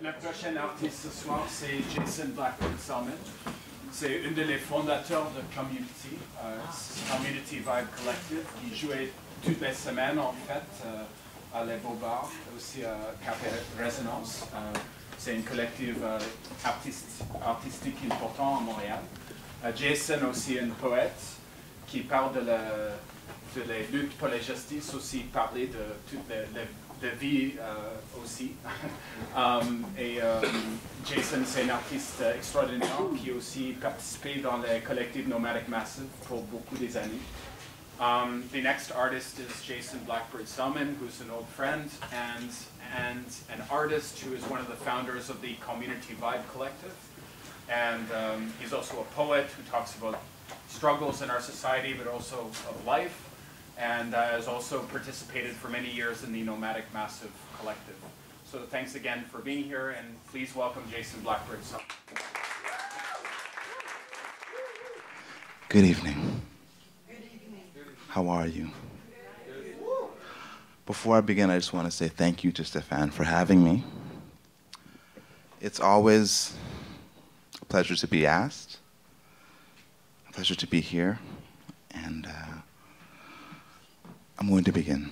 La prochaine artiste ce soir, c'est Jason Blackbird Selman. C'est un des fondateurs de Community, Community Vibe Collective, qui jouait toutes les semaines en fait à Les Beaux-Bars, aussi à Café Resonance. C'est un collectif artistique important à Montréal. Jason aussi un poète qui parle de les luttes pour la justice, aussi parler de toutes les vies aussi. Jason, c'est un artiste extraordinaire qui a aussi participé dans le collectif Nomadic Massive pour beaucoup des années. The next artist is Jason Blackbird Selman, who's an old friend and an artist who is one of the founders of the Community Vibe Collective. And he's also a poet who talks about struggles in our society, but also of life, and has also participated for many years in the Nomadic Massive Collective. So thanks again for being here, and please welcome Jason Blackbird Selman. Good evening. How are you? Before I begin, I just want to say thank you to Stefan for having me. It's always a pleasure to be asked, a pleasure to be here, and I'm going to begin.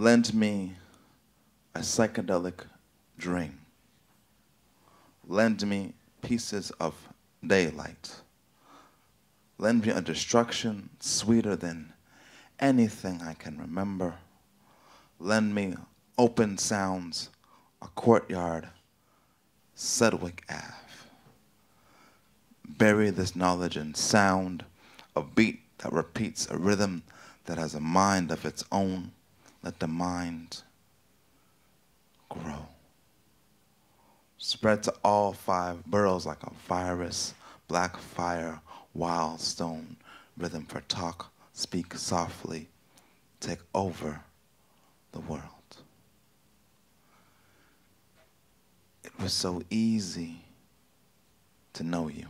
Lend me a psychedelic dream. Lend me pieces of daylight. Lend me a destruction sweeter than anything I can remember. Lend me open sounds, a courtyard, Sedwick Ave. Bury this knowledge in sound, a beat that repeats, a rhythm that has a mind of its own. Let the mind grow. Spread to all five boroughs like a virus, black fire, wild stone, rhythm for talk, speak softly, take over the world. It was so easy to know you.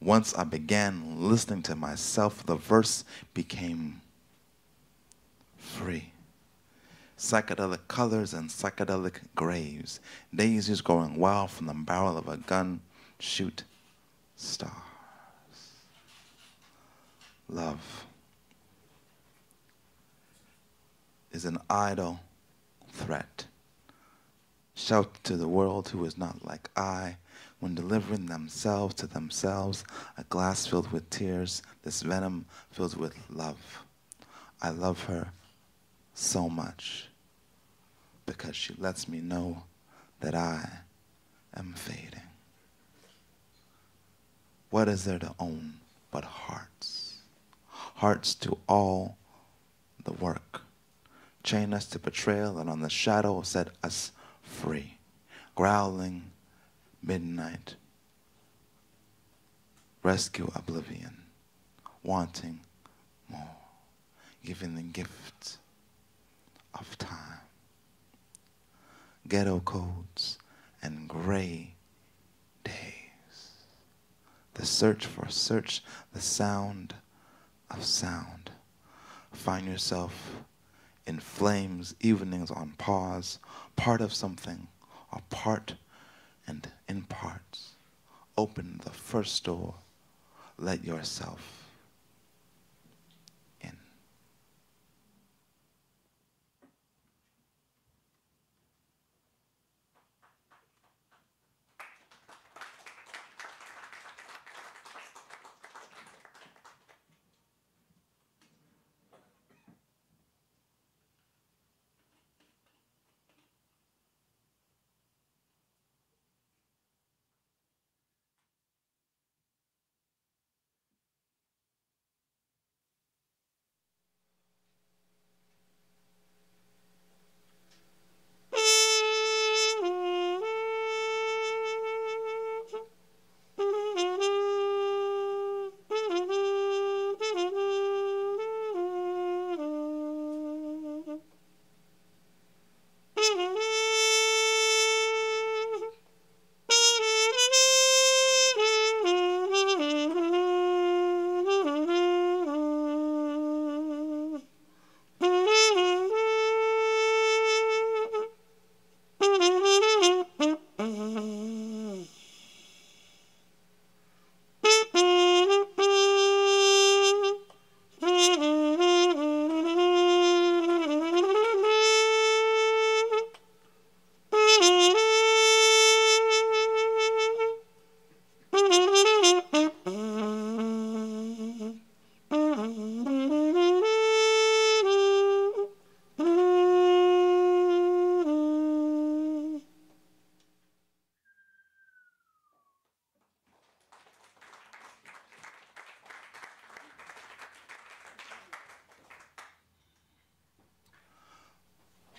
Once I began listening to myself, the verse became free. psychedelic colors and psychedelic graves, daisies growing wild from the barrel of a gun, shoot stars. Love is an idle threat. Shout to the world who is not like I, when delivering themselves to themselves, a glass filled with tears, this venom filled with love. I love her so much because she lets me know that I am fading. What is there to own but hearts? Hearts to all the work. Chain us to betrayal, and on the shadow set us free. Growling midnight. Rescue oblivion. Wanting more. Giving the gift of time. Ghetto codes and gray days. The search for search, the sound of sound. Find yourself in flames, evenings on pause, part of something, apart and in parts. Open the first door, let yourself.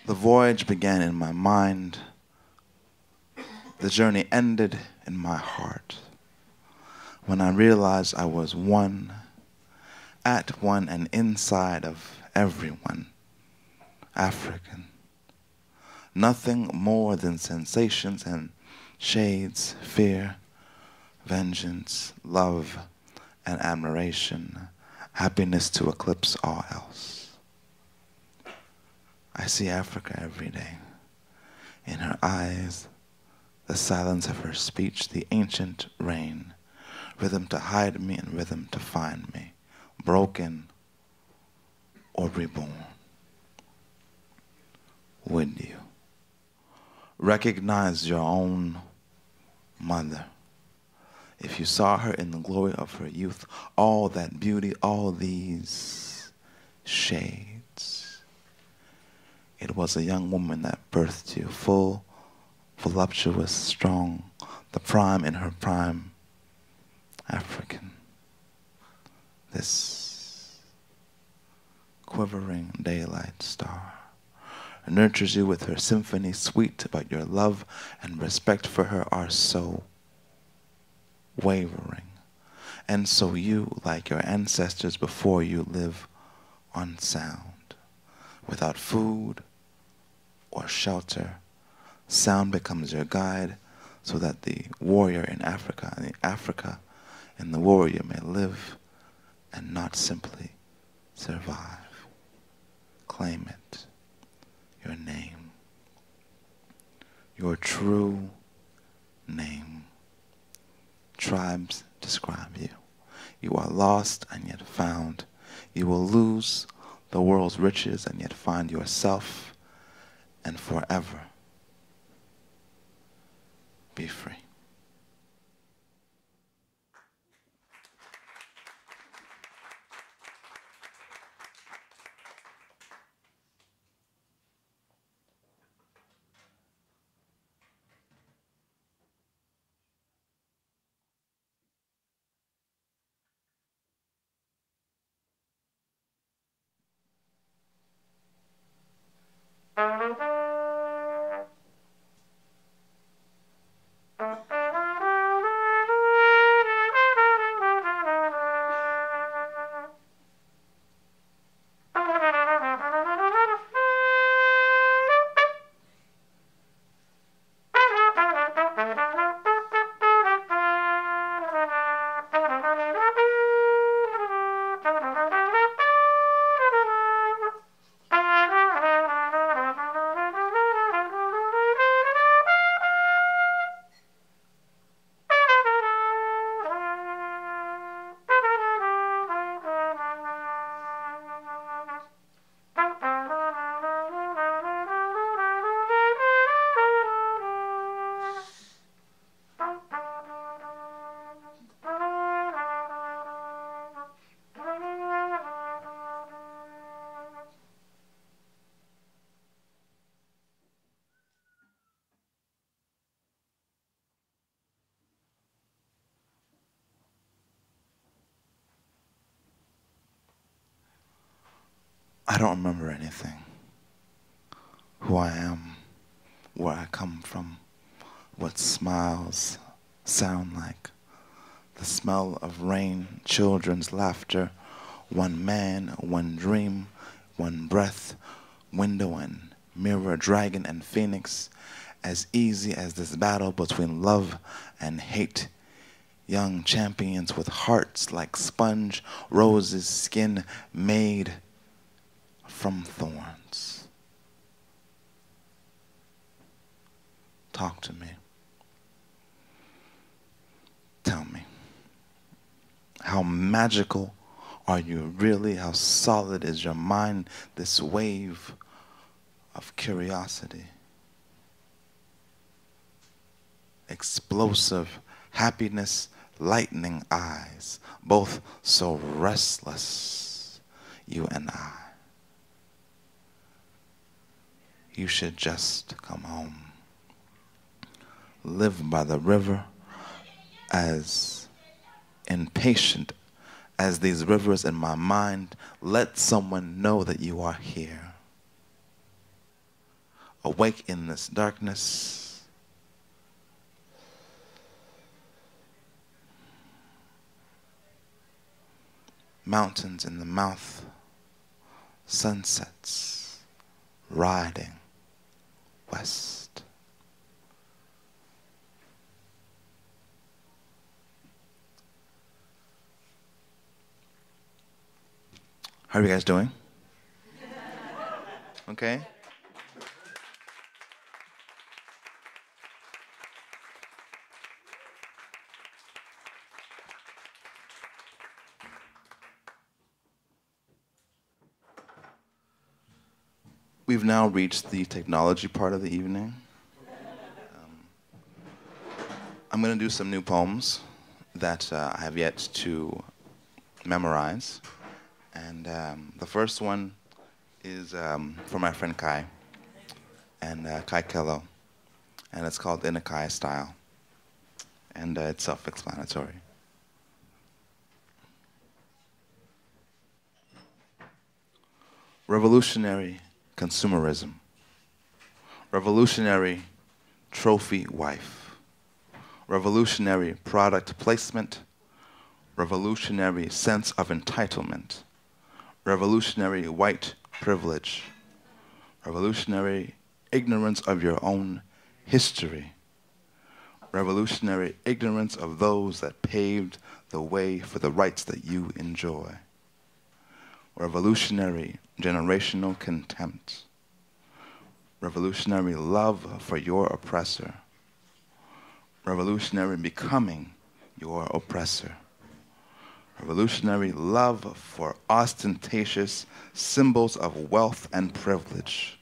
The voyage began in my mind. The journey ended in my heart. When I realized I was one, at one and inside of everyone, African. Nothing more than sensations and shades, fear, vengeance, love, and admiration, happiness to eclipse all else. I see Africa every day. In her eyes, the silence of her speech, the ancient rain, rhythm to hide me and rhythm to find me, broken or reborn. Would you recognize your own mother? If you saw her in the glory of her youth, all that beauty, all these shades. It was a young woman that birthed you, full, voluptuous, strong, the prime in her prime, African. This quivering daylight star nurtures you with her symphony sweet, but your love and respect for her are so wavering. And so you, like your ancestors before you, live on sound, without food or shelter. Sound becomes your guide so that the warrior in Africa and the Africa in the warrior may live and not simply survive. Claim it. your name, your true name. Tribes describe you. You are lost and yet found. You will lose the world's riches and yet find yourself, and forever be free. I don't remember anything. Who I am, where I come from, what smiles sound like, the smell of rain, children's laughter, one man, one dream, one breath, window and mirror, dragon and phoenix, as easy as this battle between love and hate. Young champions with hearts like sponge, roses, skin made from thorns. Talk to me. Tell me. How magical are you really? How solid is your mind? This wave of curiosity. Explosive happiness, lightning eyes, both so restless, you and I. You should just come home. Live by the river, as impatient as these rivers in my mind. Let someone know that you are here. Awake in this darkness. Mountains in the mouth, sunsets, riding west. How are you guys doing? Okay. We've now reached the technology part of the evening. I'm going to do some new poems that I have yet to memorize. And the first one is for my friend Kai, and Kai Kello. And it's called In a Kai Style. And it's self-explanatory. Revolutionary consumerism. Revolutionary trophy wife. Revolutionary product placement. Revolutionary sense of entitlement. Revolutionary white privilege. Revolutionary ignorance of your own history. Revolutionary ignorance of those that paved the way for the rights that you enjoy. Revolutionary generational contempt. revolutionary love for your oppressor, revolutionary becoming your oppressor, revolutionary love for ostentatious symbols of wealth and privilege,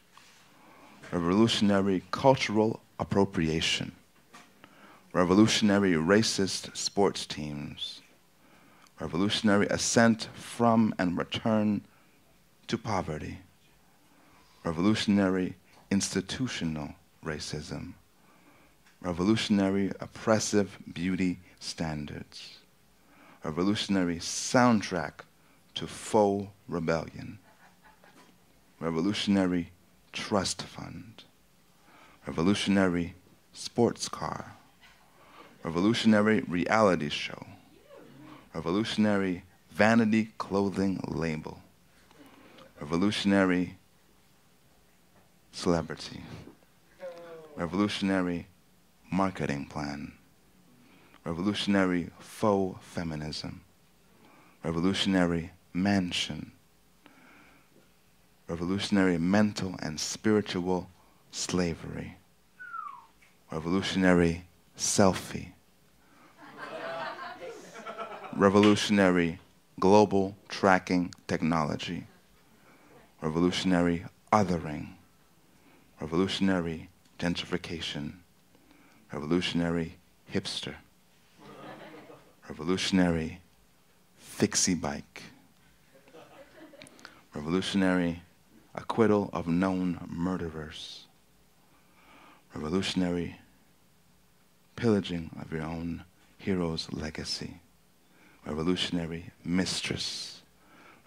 revolutionary cultural appropriation, revolutionary racist sports teams, revolutionary ascent from and return to poverty, revolutionary institutional racism, revolutionary oppressive beauty standards, revolutionary soundtrack to faux rebellion, revolutionary trust fund, revolutionary sports car, revolutionary reality show, revolutionary vanity clothing label, revolutionary celebrity, revolutionary marketing plan, revolutionary faux feminism, revolutionary mansion, revolutionary mental and spiritual slavery, revolutionary selfie, revolutionary global tracking technology, revolutionary othering, revolutionary gentrification, revolutionary hipster, revolutionary fixie bike, revolutionary acquittal of known murderers, revolutionary pillaging of your own hero's legacy, revolutionary mistress,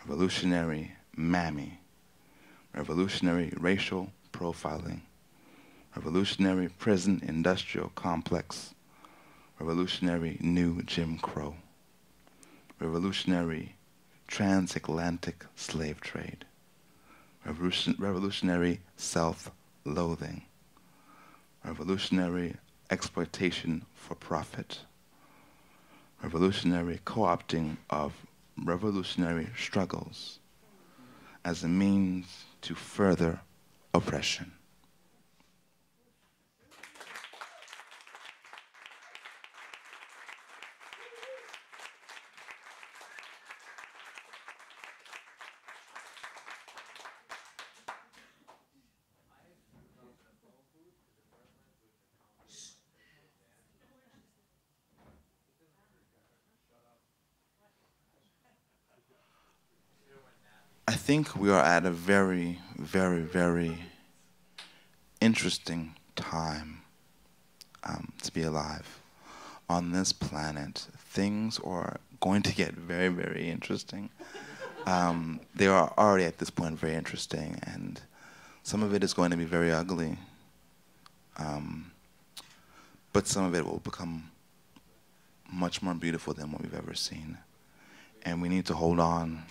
revolutionary mammy, revolutionary racial profiling, revolutionary prison industrial complex, revolutionary new Jim Crow, revolutionary transatlantic slave trade, revolutionary self-loathing, revolutionary exploitation for profit, revolutionary co-opting of revolutionary struggles as a means to further oppression. I think we are at a very, very, very interesting time to be alive. On this planet, things are going to get very, very interesting. They are already at this point very interesting, and some of it is going to be very ugly. But some of it will become much more beautiful than what we've ever seen. And we need to hold on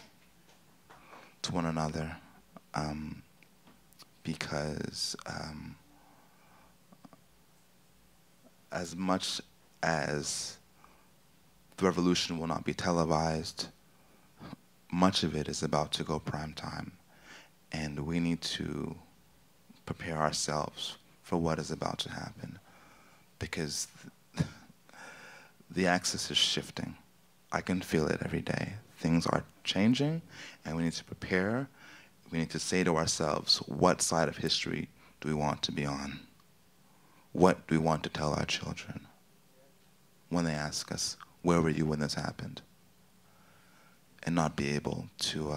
to one another, because as much as the revolution will not be televised, much of it is about to go prime time, and we need to prepare ourselves for what is about to happen, because the axis is shifting. I can feel it every day. Things are changing, and we need to prepare. We need to say to ourselves, what side of history do we want to be on? What do we want to tell our children when they ask us, where were you when this happened? And not be able to,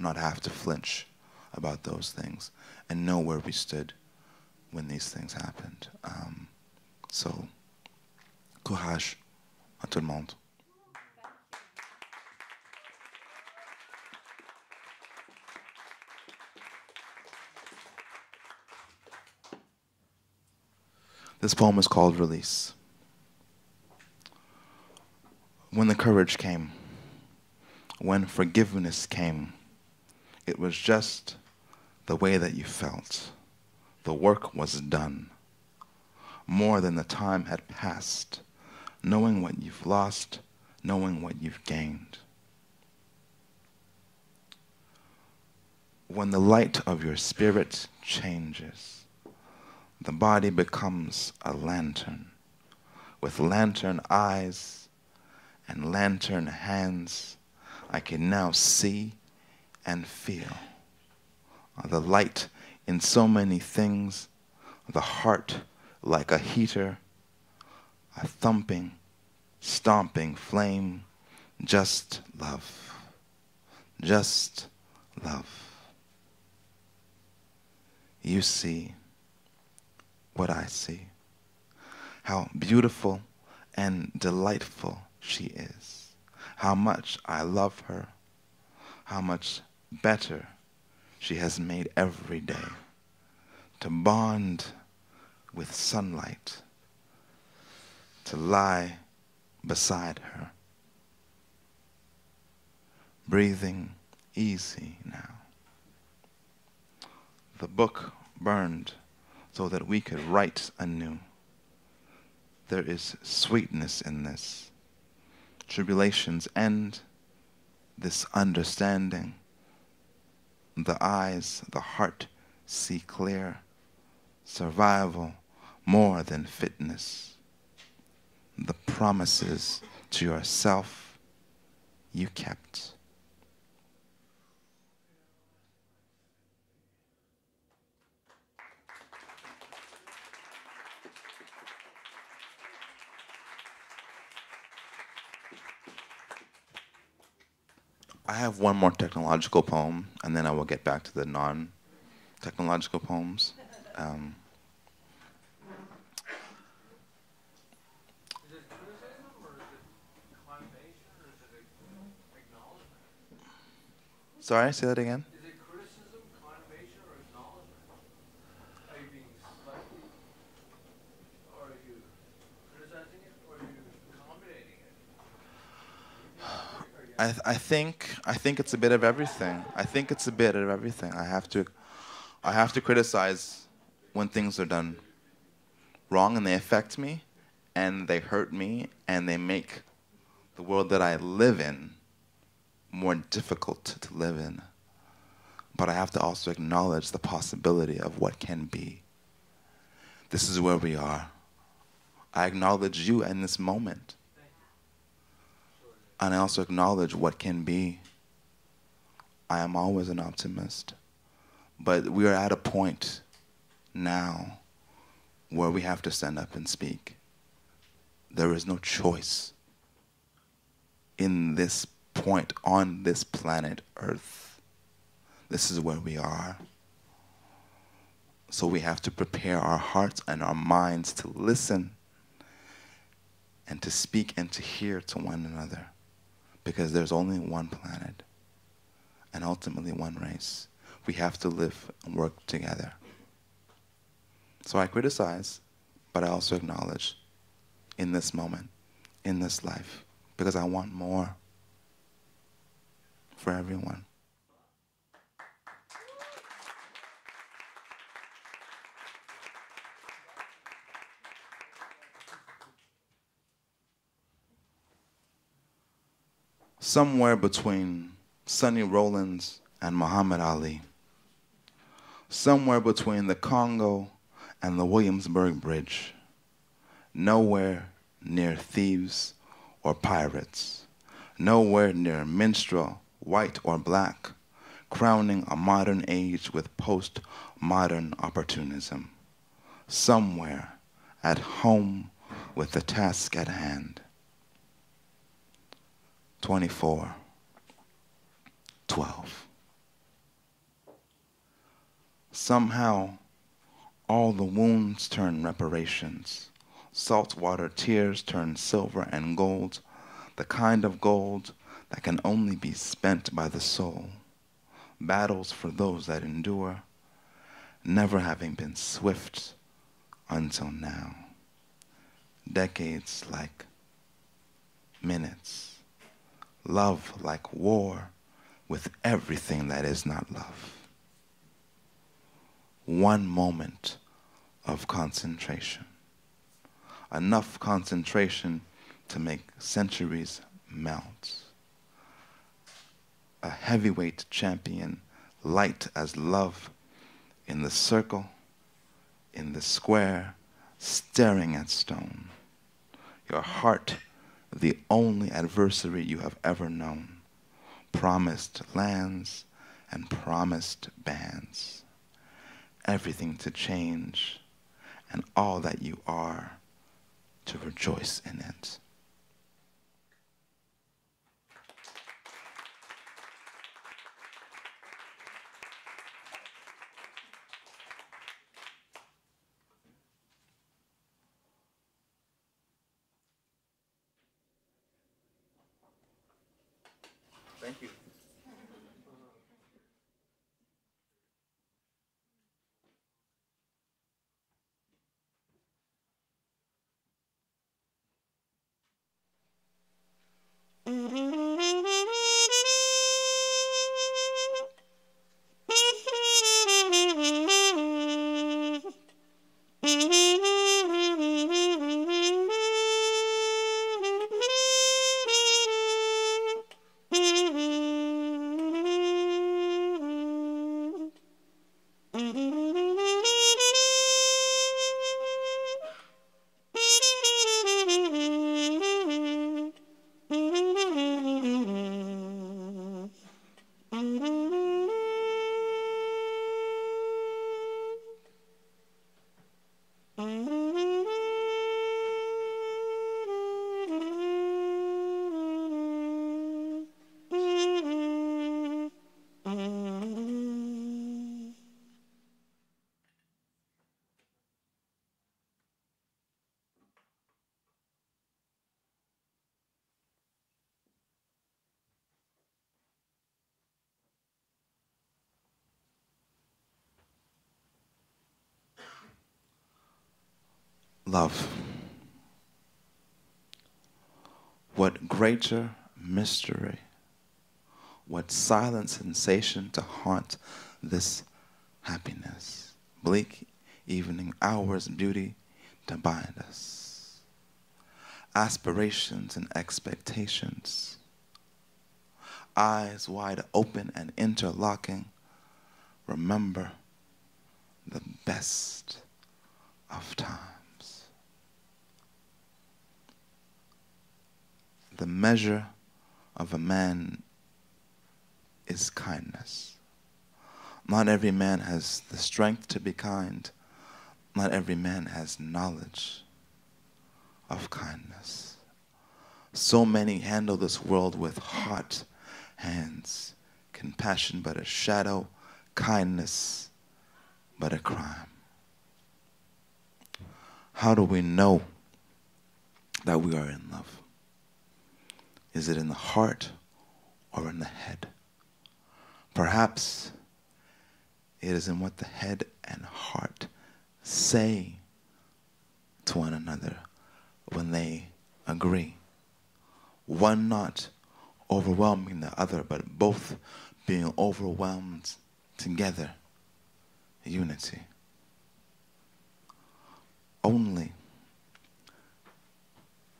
not have to flinch about those things, and know where we stood when these things happened. So, courage à tout le monde. This poem is called Release. When the courage came, when forgiveness came, it was just the way that you felt. The work was done. More than the time had passed, knowing what you've lost, knowing what you've gained. When the light of your spirit changes, the body becomes a lantern, with lantern eyes and lantern hands. I can now see and feel the light in so many things, the heart like a heater, a thumping, stomping flame, just love, just love. You see what I see, how beautiful and delightful she is, how much I love her, how much better she has made every day to bond with sunlight, to lie beside her, breathing easy now. The book burned so that we could write anew. There is sweetness in this. Tribulations end, this understanding. The eyes, the heart see clear. Survival more than fitness. The promises to yourself you kept. I have one more technological poem, and then I will get back to the non-technological poems. Is it criticism, or is it condemnation, or is it acknowledgement? Sorry, say that again. Is it criticism, condemnation, or acknowledgement? Are you being selective, or are you criticizing it, or are you accommodating it? I think it's a bit of everything. I think it's a bit of everything. I have to criticize when things are done wrong and they affect me and they hurt me and they make the world that I live in more difficult to live in. But I have to also acknowledge the possibility of what can be. This is where we are. I acknowledge you in this moment. And I also acknowledge what can be. I am always an optimist. But we are at a point now where we have to stand up and speak. There is no choice in this point on this planet Earth. This is where we are. So we have to prepare our hearts and our minds to listen and to speak and to hear to one another. Because there's only one planet, and ultimately one race. We have to live and work together. So I criticize, but I also acknowledge in this moment, in this life, because I want more for everyone. Somewhere between Sonny Rollins and Muhammad Ali. Somewhere between the Congo and the Williamsburg Bridge. Nowhere near thieves or pirates. Nowhere near minstrel, white or black, crowning a modern age with post-modern opportunism. Somewhere at home with the task at hand. 24:12. Somehow, all the wounds turn reparations. Saltwater tears turn silver and gold, the kind of gold that can only be spent by the soul. Battles for those that endure, never having been swift until now. Decades like minutes. Love like war with everything that is not love. One moment of concentration. Enough concentration to make centuries melt. A heavyweight champion, light as love, in the circle, in the square, staring at stone. Your heart, the only adversary you have ever known, promised lands and promised bands. Everything to change, and all that you are to rejoice in it. Thank you. Love. What greater mystery, what silent sensation to haunt this happiness, bleak evening hours duty to bind us, aspirations and expectations, eyes wide open and interlocking, remember the best of time. The measure of a man is kindness. Not every man has the strength to be kind. Not every man has knowledge of kindness. So many handle this world with hot hands. Compassion but a shadow, kindness but a crime. How do we know that we are in love? Is it in the heart or in the head? Perhaps it is in what the head and heart say to one another when they agree. One not overwhelming the other, but both being overwhelmed together. Unity. Only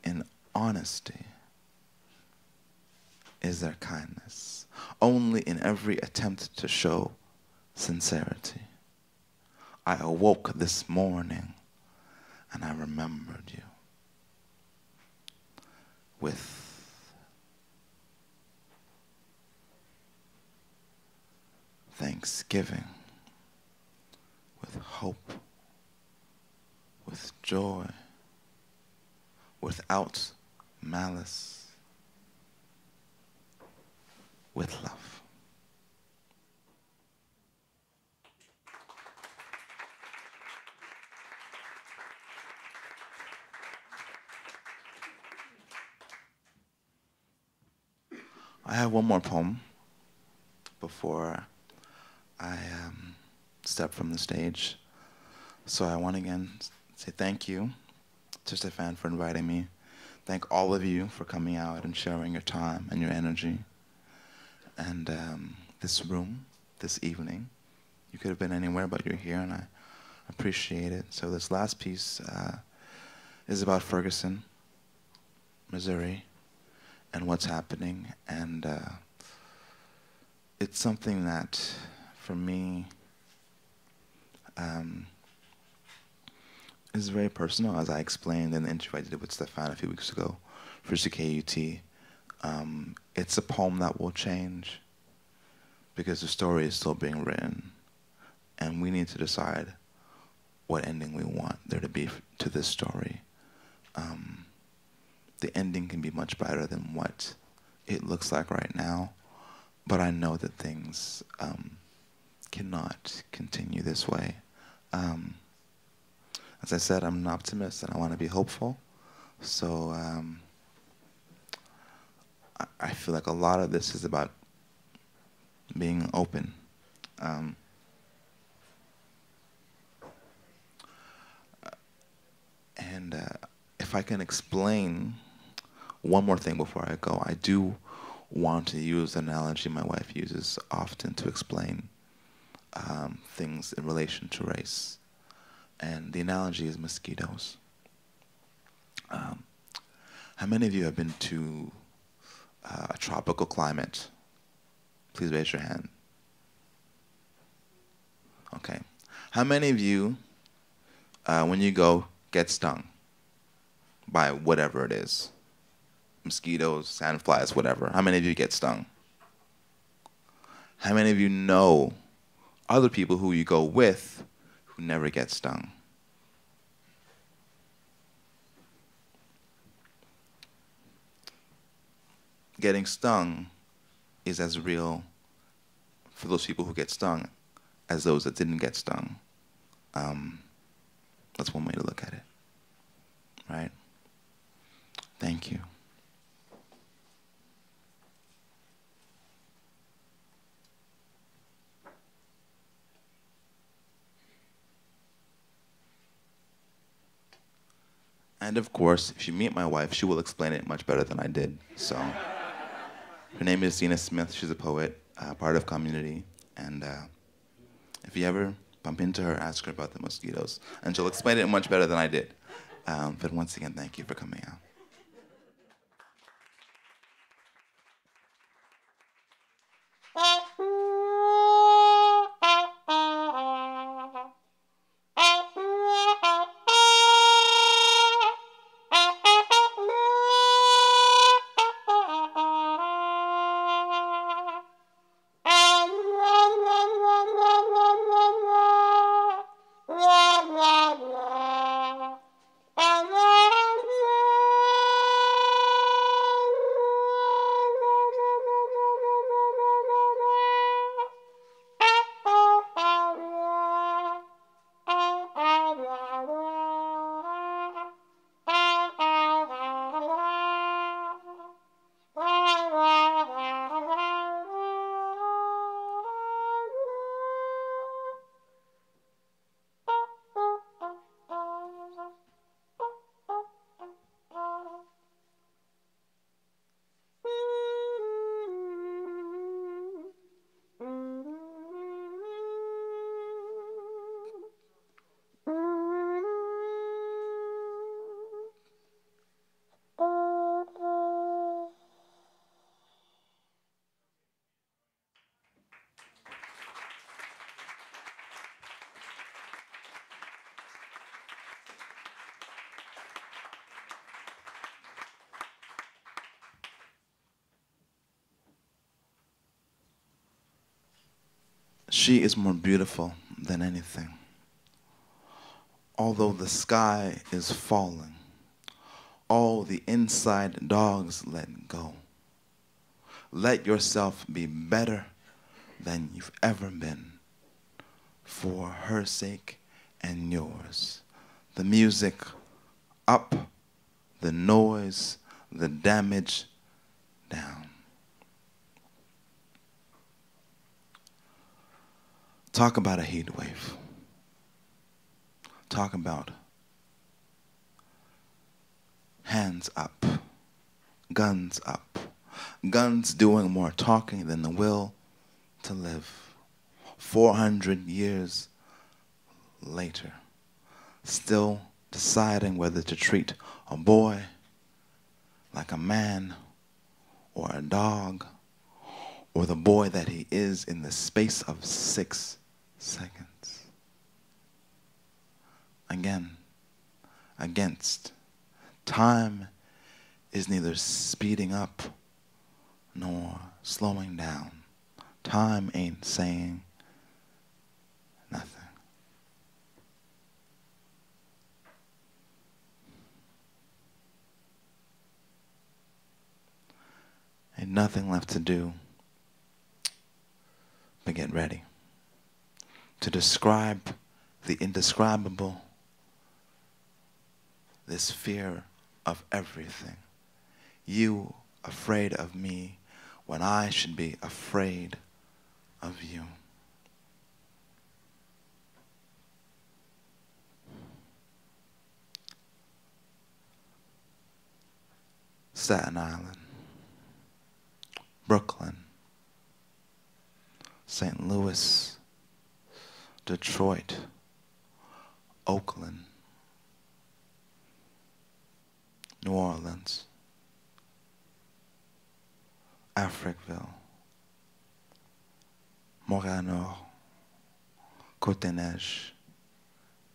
in honesty is there kindness, only in every attempt to show sincerity. I awoke this morning and I remembered you with thanksgiving, with hope, with joy, without malice, with love. I have one more poem before I step from the stage. So I want to again say thank you to Stefan for inviting me. Thank all of you for coming out and sharing your time and your energy. And this room, this evening, you could have been anywhere, but you're here, and I appreciate it. So this last piece is about Ferguson, Missouri, and what's happening. And it's something that, for me, It's very personal, as I explained in the interview I did with Stefan a few weeks ago for CKUT. It's a poem that will change because the story is still being written, and we need to decide what ending we want there to be to this story. The ending can be much better than what it looks like right now, but I know that things cannot continue this way. As I said, I'm an optimist and I want to be hopeful, so I feel like a lot of this is about being open. If I can explain one more thing before I go, I do want to use an analogy my wife uses often to explain things in relation to race. And the analogy is mosquitoes. How many of you have been to a tropical climate? Please raise your hand. Okay. How many of you, when you go, get stung by whatever it is? Mosquitoes, sandflies, whatever. How many of you get stung? How many of you know other people who you go with who never get stung? Getting stung is as real for those people who get stung as those that didn't get stung. That's one way to look at it, right? Thank you. And of course, if you meet my wife, she will explain it much better than I did, so. Her name is Zena Smith. She's a poet, part of Community. And if you ever bump into her, ask her about the mosquitoes. And she'll explain it much better than I did. But once again, thank you for coming out. She is more beautiful than anything. Although the sky is falling, all the inside dogs let go. Let yourself be better than you've ever been, for her sake and yours. The music up, the noise, the damage down. Talk about a heat wave. Talk about hands up, guns up, guns doing more talking than the will to live. 400 years later, still deciding whether to treat a boy like a man or a dog, or the boy that he is in the space of 6 seconds. Again, against. Time is neither speeding up nor slowing down. Time ain't saying nothing. Ain't nothing left to do but get ready. To describe the indescribable, this fear of everything. You afraid of me when I should be afraid of you. Staten Island, Brooklyn, St. Louis, Detroit, Oakland, New Orleans, Africville, Montréal, Côte-des-Neiges,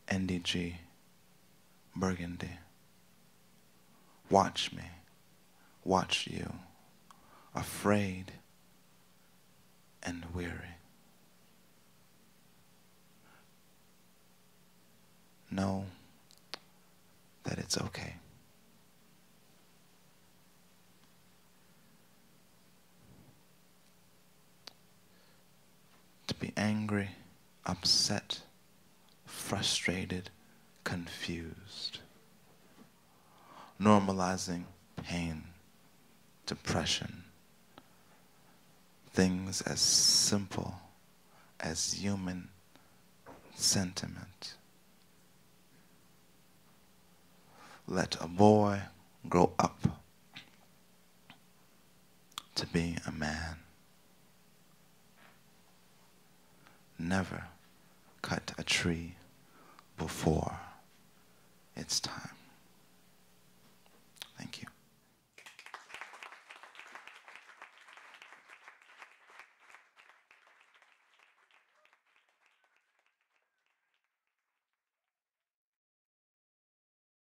NDG, Burgundy. Watch me, watch you, afraid and weary. Know that it's okay. To be angry, upset, frustrated, confused. Normalizing pain, depression. Things as simple as human sentiment. Let a boy grow up to be a man. Never cut a tree before